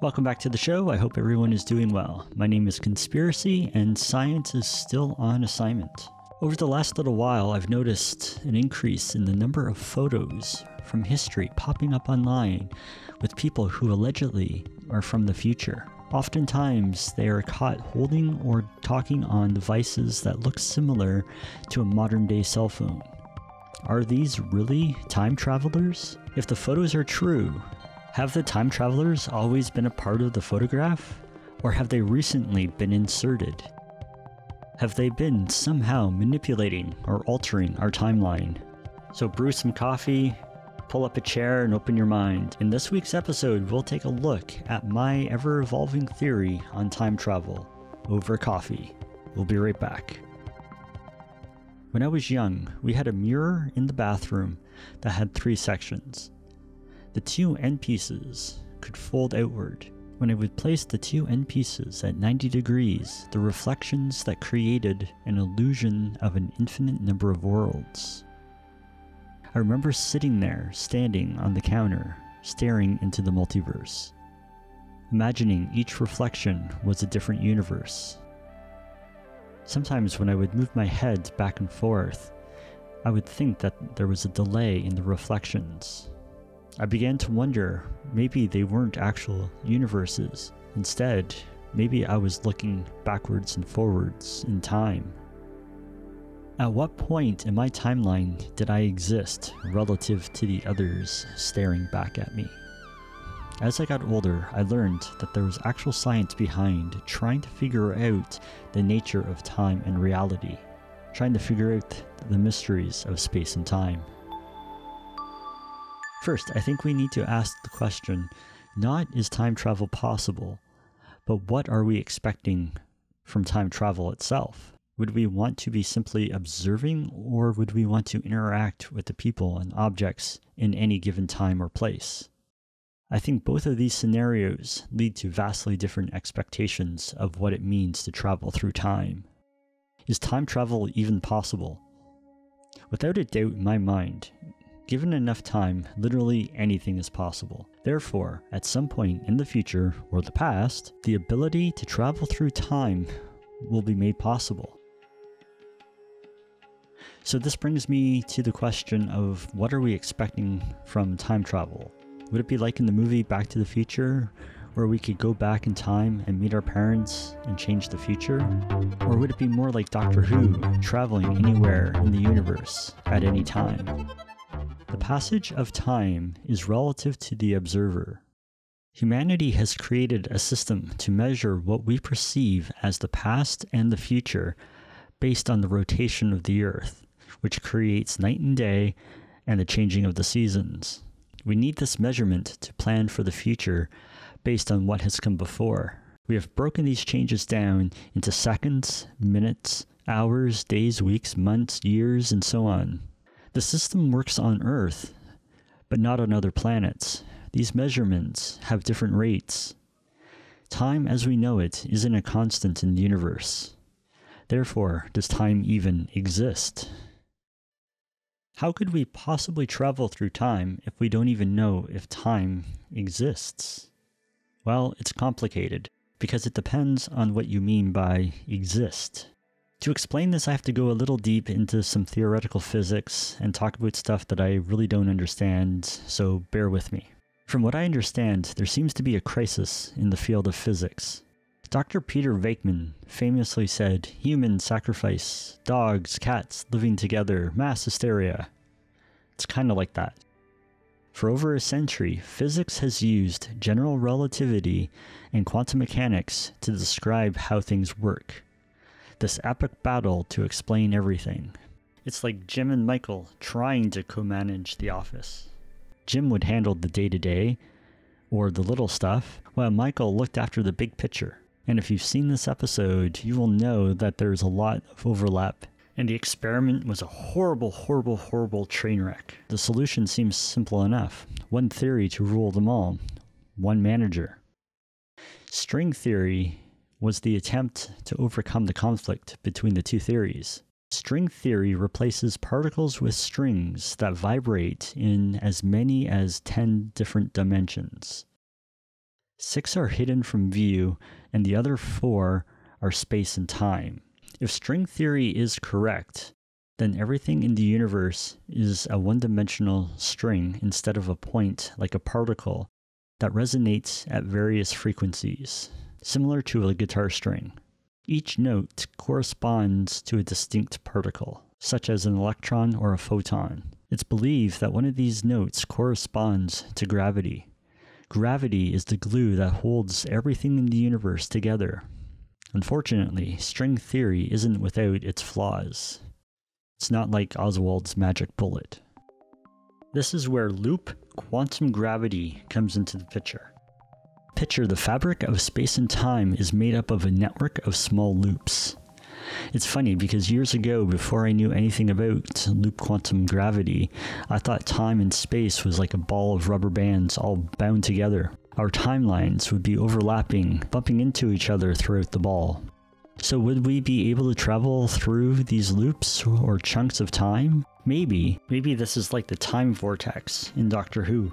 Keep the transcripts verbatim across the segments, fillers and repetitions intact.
Welcome back to the show. I hope everyone is doing well. My name is Conspiracy, and science is still on assignment. Over the last little while, I've noticed an increase in the number of photos from history popping up online with people who allegedly are from the future. Oftentimes, they are caught holding or talking on devices that look similar to a modern-day cell phone. Are these really time travelers? If the photos are true, have the time travelers always been a part of the photograph, or have they recently been inserted? Have they been somehow manipulating or altering our timeline? So brew some coffee, pull up a chair, and open your mind. In this week's episode, we'll take a look at my ever-evolving theory on time travel over coffee. We'll be right back. When I was young, we had a mirror in the bathroom that had three sections. The two end pieces could fold outward. When I would place the two end pieces at ninety degrees, the reflections that created an illusion of an infinite number of worlds. I remember sitting there, standing on the counter, staring into the multiverse, imagining each reflection was a different universe. Sometimes when I would move my head back and forth, I would think that there was a delay in the reflections. I began to wonder, maybe they weren't actual universes. Instead, maybe I was looking backwards and forwards in time. At what point in my timeline did I exist relative to the others staring back at me? As I got older, I learned that there was actual science behind trying to figure out the nature of time and reality, trying to figure out the mysteries of space and time. First, I think we need to ask the question, not is time travel possible, but what are we expecting from time travel itself? Would we want to be simply observing, or would we want to interact with the people and objects in any given time or place? I think both of these scenarios lead to vastly different expectations of what it means to travel through time. Is time travel even possible? Without a doubt in my mind, given enough time, literally anything is possible. Therefore, at some point in the future or the past, the ability to travel through time will be made possible. So this brings me to the question of what are we expecting from time travel? Would it be like in the movie Back to the Future, where we could go back in time and meet our parents and change the future? Or would it be more like Doctor Who, traveling anywhere in the universe at any time? The passage of time is relative to the observer. Humanity has created a system to measure what we perceive as the past and the future based on the rotation of the Earth, which creates night and day and the changing of the seasons. We need this measurement to plan for the future based on what has come before. We have broken these changes down into seconds, minutes, hours, days, weeks, months, years, and so on. The system works on Earth, but not on other planets. These measurements have different rates. Time as we know it isn't a constant in the universe. Therefore, does time even exist? How could we possibly travel through time if we don't even know if time exists? Well, it's complicated, because it depends on what you mean by exist. To explain this, I have to go a little deep into some theoretical physics and talk about stuff that I really don't understand, so bear with me. From what I understand, there seems to be a crisis in the field of physics. Doctor Peter Vakman famously said, human sacrifice, dogs, cats living together, mass hysteria. It's kind of like that. For over a century, physics has used general relativity and quantum mechanics to describe how things work. This epic battle to explain everything. It's like Jim and Michael trying to co-manage the office. Jim would handle the day-to-day, or the little stuff, while Michael looked after the big picture. And if you've seen this episode, you will know that there's a lot of overlap. And the experiment was a horrible, horrible, horrible train wreck. The solution seems simple enough. One theory to rule them all. One manager. String theory was the attempt to overcome the conflict between the two theories. String theory replaces particles with strings that vibrate in as many as ten different dimensions. Six are hidden from view, and the other four are space and time. If string theory is correct, then everything in the universe is a one-dimensional string instead of a point like a particle that resonates at various frequencies, similar to a guitar string. Each note corresponds to a distinct particle, such as an electron or a photon. It's believed that one of these notes corresponds to gravity. Gravity is the glue that holds everything in the universe together. Unfortunately, string theory isn't without its flaws. It's not like Oswald's magic bullet. This is where loop quantum gravity comes into the picture. Picture the fabric of space and time is made up of a network of small loops. It's funny because years ago, before I knew anything about loop quantum gravity, I thought time and space was like a ball of rubber bands all bound together. Our timelines would be overlapping, bumping into each other throughout the ball. So would we be able to travel through these loops or chunks of time? Maybe. Maybe this is like the time vortex in Doctor Who.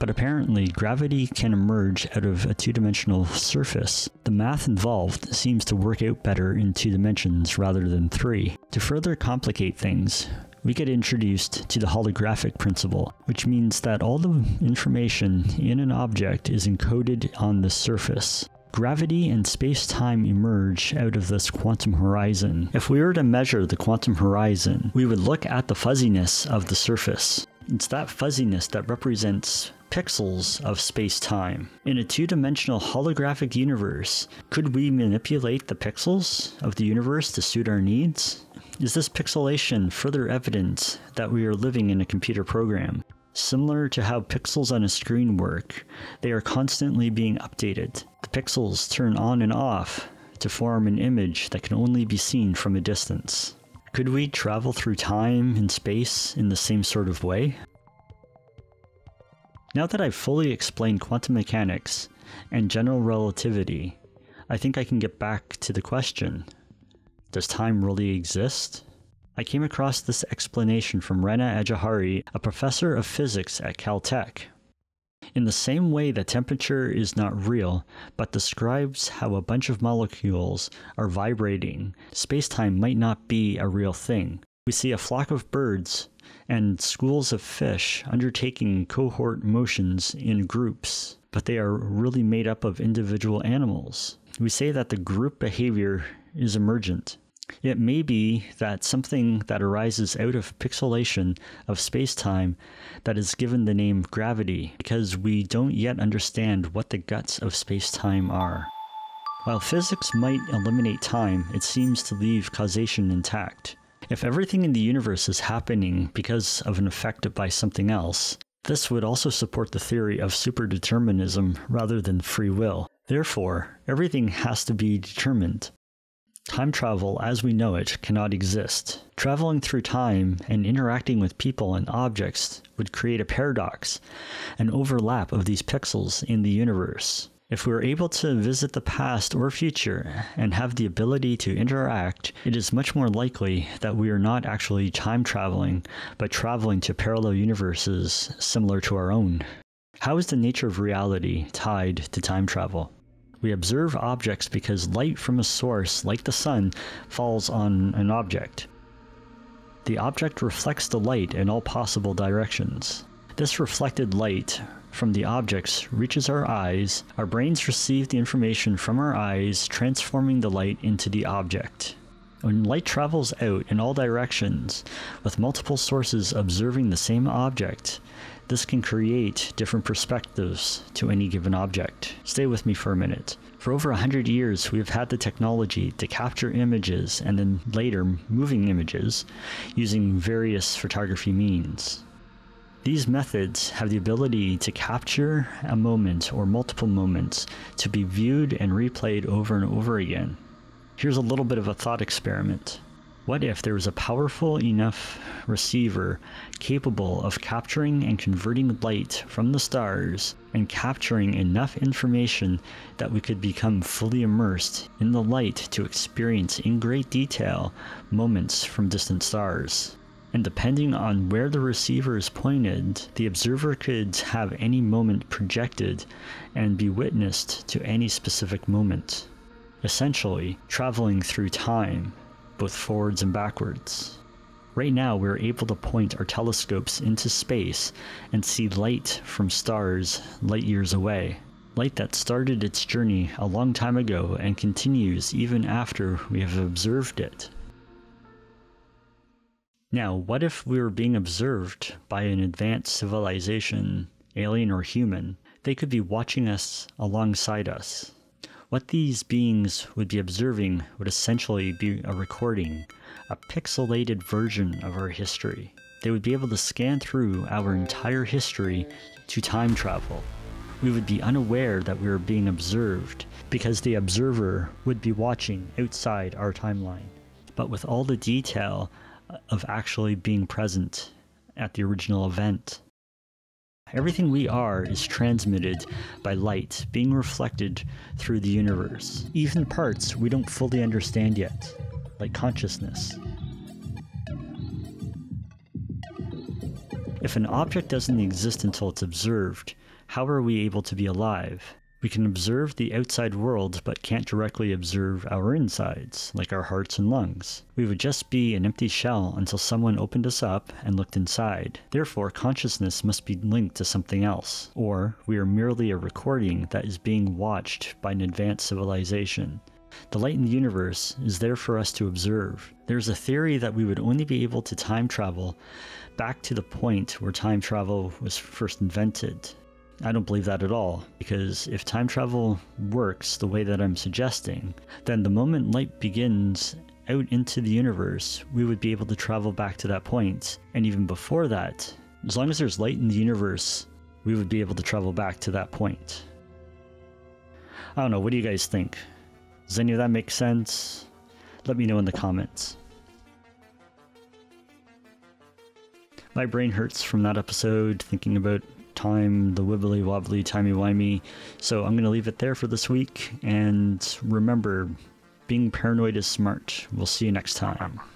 But apparently, gravity can emerge out of a two-dimensional surface. The math involved seems to work out better in two dimensions rather than three. To further complicate things, we get introduced to the holographic principle, which means that all the information in an object is encoded on the surface. Gravity and space-time emerge out of this quantum horizon. If we were to measure the quantum horizon, we would look at the fuzziness of the surface. It's that fuzziness that represents pixels of space-time. In a two-dimensional holographic universe, could we manipulate the pixels of the universe to suit our needs? Is this pixelation further evidence that we are living in a computer program? Similar to how pixels on a screen work, they are constantly being updated. The pixels turn on and off to form an image that can only be seen from a distance. Could we travel through time and space in the same sort of way? Now that I've fully explained quantum mechanics and general relativity, I think I can get back to the question, does time really exist? I came across this explanation from Rana Ajahari, a professor of physics at Caltech. In the same way that temperature is not real, but describes how a bunch of molecules are vibrating, space-time might not be a real thing. We see a flock of birds and schools of fish undertaking cohort motions in groups, but they are really made up of individual animals. We say that the group behavior is emergent. It may be that something that arises out of pixelation of space-time that is given the name gravity, because we don't yet understand what the guts of space-time are. While physics might eliminate time, it seems to leave causation intact. If everything in the universe is happening because of an effect by something else, this would also support the theory of superdeterminism rather than free will. Therefore, everything has to be determined. Time travel, as we know it, cannot exist. Traveling through time and interacting with people and objects would create a paradox, an overlap of these pixels in the universe. If we are able to visit the past or future and have the ability to interact, it is much more likely that we are not actually time traveling, but traveling to parallel universes similar to our own. How is the nature of reality tied to time travel? We observe objects because light from a source, like the sun, falls on an object. The object reflects the light in all possible directions. This reflected light from the objects reaches our eyes. Our brains receive the information from our eyes, transforming the light into the object. When light travels out in all directions, with multiple sources observing the same object, this can create different perspectives to any given object. Stay with me for a minute. For over a hundred years, we have had the technology to capture images and then later moving images using various photography means. These methods have the ability to capture a moment or multiple moments to be viewed and replayed over and over again. Here's a little bit of a thought experiment. What if there was a powerful enough receiver capable of capturing and converting light from the stars and capturing enough information that we could become fully immersed in the light to experience in great detail moments from distant stars? and depending on where the receiver is pointed, the observer could have any moment projected and be witnessed to any specific moment, essentially traveling through time, both forwards and backwards. Right now, we're able to point our telescopes into space and see light from stars light years away. Light that started its journey a long time ago and continues even after we have observed it. Now, what if we were being observed by an advanced civilization, alien or human? They could be watching us alongside us. What these beings would be observing would essentially be a recording, a pixelated version of our history. They would be able to scan through our entire history to time travel. We would be unaware that we were being observed because the observer would be watching outside our timeline, but with all the detail of actually being present at the original event. Everything we are is transmitted by light being reflected through the universe, even parts we don't fully understand yet, like consciousness. If an object doesn't exist until it's observed, how are we able to be alive? We can observe the outside world but can't directly observe our insides, like our hearts and lungs. We would just be an empty shell until someone opened us up and looked inside. Therefore, consciousness must be linked to something else, or we are merely a recording that is being watched by an advanced civilization. The light in the universe is there for us to observe. There's a theory that we would only be able to time travel back to the point where time travel was first invented. I don't believe that at all, because if time travel works the way that I'm suggesting, then the moment light begins out into the universe, we would be able to travel back to that point. And even before that, as long as there's light in the universe, we would be able to travel back to that point. I don't know, what do you guys think? Does any of that make sense? Let me know in the comments. My brain hurts from that episode, thinking about time, the wibbly wobbly timey-wimey, so I'm gonna leave it there for this week, and remember, being paranoid is smart. We'll see you next time.